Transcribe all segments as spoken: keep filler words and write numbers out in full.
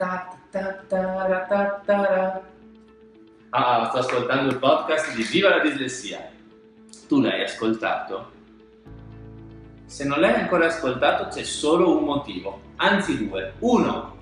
Ta ta ta ta ta. Ah, sto ascoltando il podcast di Viva la Dislessia. Tu l'hai ascoltato? Se non l'hai ancora ascoltato c'è solo un motivo, anzi due. Uno,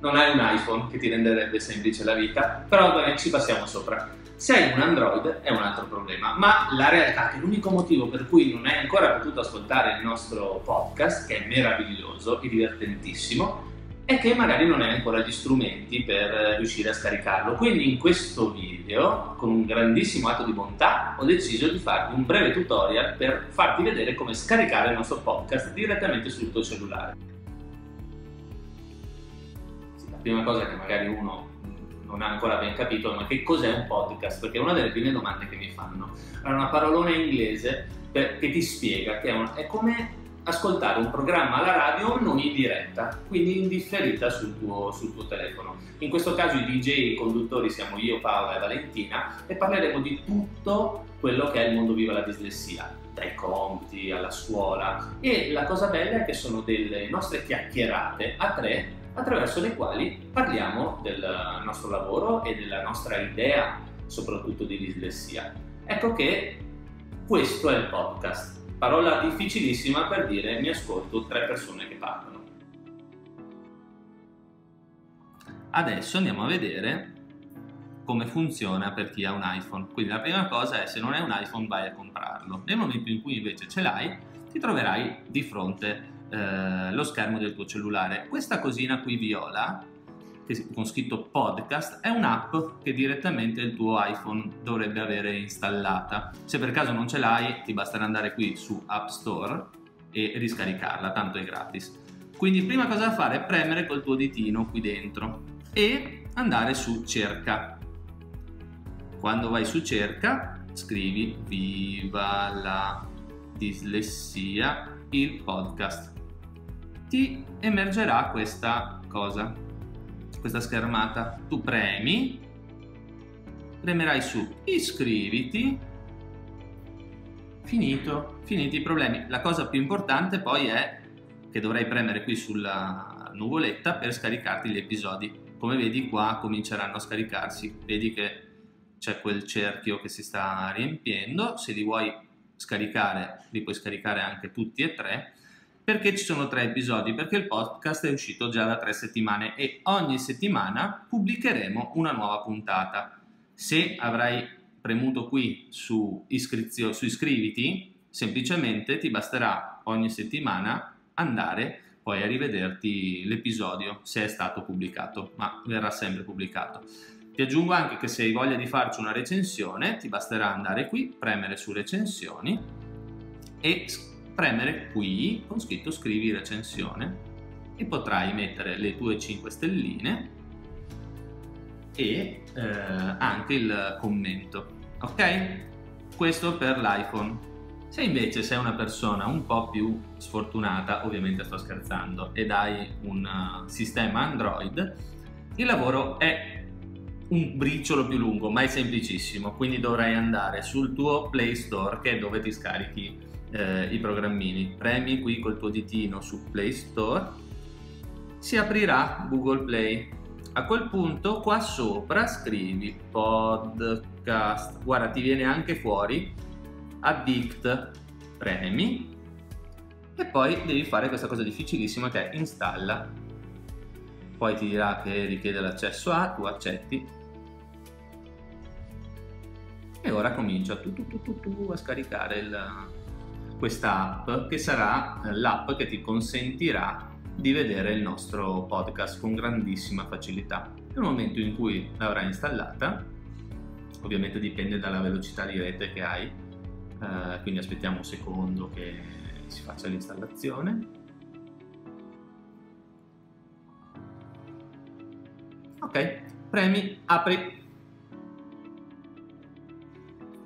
non hai un iPhone che ti renderebbe semplice la vita, però bene, ci passiamo sopra. Se hai un Android è un altro problema, ma la realtà è che l'unico motivo per cui non hai ancora potuto ascoltare il nostro podcast, che è meraviglioso e divertentissimo, è che magari non hai ancora gli strumenti per riuscire a scaricarlo. Quindi in questo video, con un grandissimo atto di bontà, ho deciso di farti un breve tutorial per farti vedere come scaricare il nostro podcast direttamente sul tuo cellulare. La prima cosa che magari uno non ha ancora ben capito è che cos'è un podcast, perché è una delle prime domande che mi fanno. Allora, una parolona in inglese per, che ti spiega che è, un, è come ascoltare un programma alla radio non in diretta, quindi in differita sul tuo, sul tuo telefono. In questo caso i D J, i conduttori siamo io, Paola e Valentina, e parleremo di tutto quello che è il mondo Viva la Dislessia, dai compiti alla scuola, e la cosa bella è che sono delle nostre chiacchierate a tre attraverso le quali parliamo del nostro lavoro e della nostra idea soprattutto di dislessia. Ecco che questo è il podcast. Parola difficilissima per dire mi ascolto tre persone che parlano. Adesso andiamo a vedere come funziona per chi ha un iPhone. Quindi la prima cosa è, se non hai un iPhone vai a comprarlo. Nel momento in cui invece ce l'hai, ti troverai di fronte eh, lo schermo del tuo cellulare. Questa cosina qui viola, che con scritto podcast, è un'app che direttamente il tuo iPhone dovrebbe avere installata. Se per caso non ce l'hai, ti basterà andare qui su App Store e riscaricarla, tanto è gratis. Quindi prima cosa da fare è premere col tuo ditino qui dentro e andare su cerca. Quando vai su cerca scrivi Viva la Dislessia il podcast, ti emergerà questa cosa, questa schermata. Tu premi, premerai su iscriviti, finito, finiti i problemi. La cosa più importante poi è che dovrai premere qui sulla nuvoletta per scaricarti gli episodi. Come vedi qua cominceranno a scaricarsi, vedi che c'è quel cerchio che si sta riempiendo. Se li vuoi scaricare, li puoi scaricare anche tutti e tre. Perché ci sono tre episodi? Perché il podcast è uscito già da tre settimane e ogni settimana pubblicheremo una nuova puntata. Se avrai premuto qui su, iscrizio, su iscriviti, semplicemente ti basterà ogni settimana andare poi a rivederti l'episodio se è stato pubblicato, ma verrà sempre pubblicato. Ti aggiungo anche che se hai voglia di farci una recensione, ti basterà andare qui, premere su recensioni e premere qui con scritto scrivi recensione e potrai mettere le tue cinque stelline e eh, anche il commento, ok? Questo per l'iPhone. Se invece sei una persona un po' più sfortunata, ovviamente sto scherzando, ed hai un uh, sistema Android, il lavoro è un briciolo più lungo, ma è semplicissimo. Quindi dovrai andare sul tuo Play Store, che è dove ti scarichi Eh, i programmini. Premi qui col tuo ditino su Play Store, si aprirà Google Play. A quel punto qua sopra scrivi podcast, guarda ti viene anche fuori addict, premi e poi devi fare questa cosa difficilissima che è installa. Poi ti dirà che richiede l'accesso a, tu accetti e ora comincia tu, tu, tu, tu, tu, a scaricare il questa app, che sarà l'app che ti consentirà di vedere il nostro podcast con grandissima facilità. Nel momento in cui l'avrai installata, ovviamente dipende dalla velocità di rete che hai, eh, quindi aspettiamo un secondo che si faccia l'installazione. Ok, premi, apri.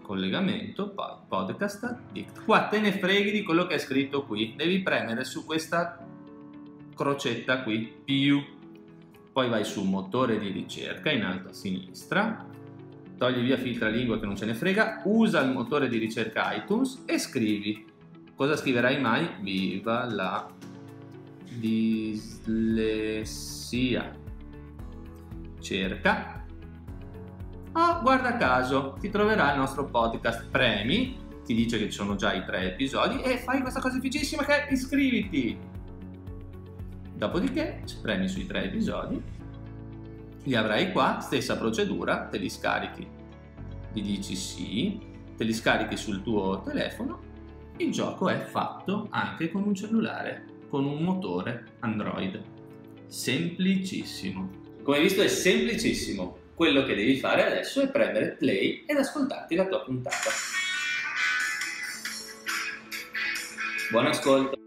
Collegamento, poi podcast, qua te ne freghi di quello che è scritto qui, devi premere su questa crocetta qui, più, poi vai su motore di ricerca in alto a sinistra, togli via filtralingua che non ce ne frega, usa il motore di ricerca iTunes e scrivi. Cosa scriverai mai? Viva la dislessia. cerca, ah, guarda caso, ti troverà il nostro podcast. Premi, ti dice che ci sono già i tre episodi e fai questa cosa difficilissima che è iscriviti. Dopodiché premi sui tre episodi, li avrai qua, stessa procedura, te li scarichi, gli dici sì, te li scarichi sul tuo telefono. Il gioco è fatto anche con un cellulare, con un motore Android. Semplicissimo. Come hai visto è semplicissimo. Quello che devi fare adesso è premere play ed ascoltarti la tua puntata. Buon ascolto!